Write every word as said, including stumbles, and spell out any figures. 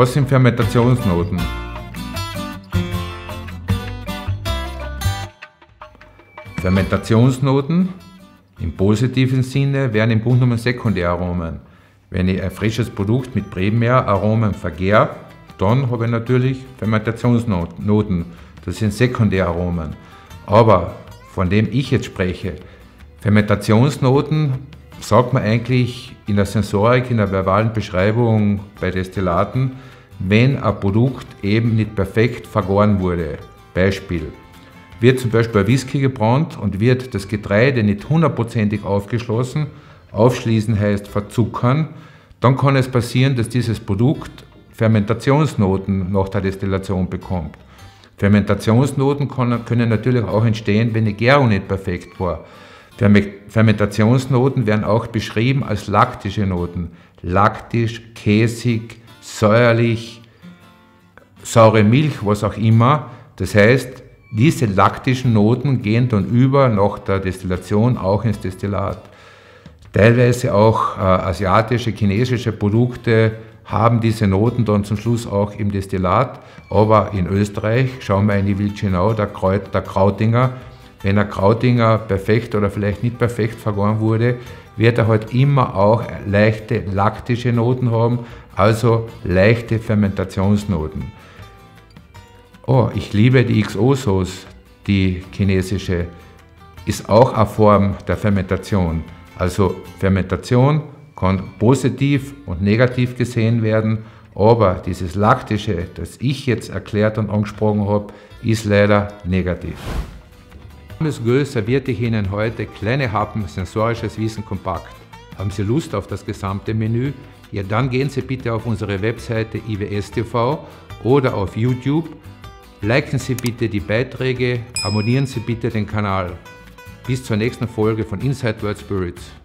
Was sind Fermentationsnoten? Fermentationsnoten im positiven Sinne wären im Grunde genommen Sekundäraromen. Wenn ich ein frisches Produkt mit Primäraromen vergärbe, dann habe ich natürlich Fermentationsnoten. Das sind Sekundäraromen. Aber von dem ich jetzt spreche, Fermentationsnoten sagt man eigentlich in der Sensorik, in der verbalen Beschreibung bei Destillaten, wenn ein Produkt eben nicht perfekt vergoren wurde. Beispiel. Wird zum Beispiel ein Whisky gebrannt und wird das Getreide nicht hundertprozentig aufgeschlossen, aufschließen heißt verzuckern, dann kann es passieren, dass dieses Produkt Fermentationsnoten nach der Destillation bekommt. Fermentationsnoten können natürlich auch entstehen, wenn die Gärung nicht perfekt war. Fermentationsnoten werden auch beschrieben als laktische Noten. Laktisch, käsig, säuerlich, saure Milch, was auch immer. Das heißt, diese laktischen Noten gehen dann über nach der Destillation auch ins Destillat. Teilweise auch äh, asiatische, chinesische Produkte haben diese Noten dann zum Schluss auch im Destillat. Aber in Österreich, schauen wir in die Wildschinau, der, Kraut, der Krautinger, wenn ein Krautinger perfekt oder vielleicht nicht perfekt vergoren wurde, wird er halt immer auch leichte laktische Noten haben, also leichte Fermentationsnoten. Oh, ich liebe die X O-Sauce, die chinesische, ist auch eine Form der Fermentation. Also Fermentation kann positiv und negativ gesehen werden, aber dieses Laktische, das ich jetzt erklärt und angesprochen habe, ist leider negativ. Mit Gösser servierte ich Ihnen heute kleine Happen sensorisches Wissen kompakt. Haben Sie Lust auf das gesamte Menü? Ja, dann gehen Sie bitte auf unsere Webseite I W S T V oder auf YouTube. Liken Sie bitte die Beiträge, abonnieren Sie bitte den Kanal. Bis zur nächsten Folge von Inside World-Spirits.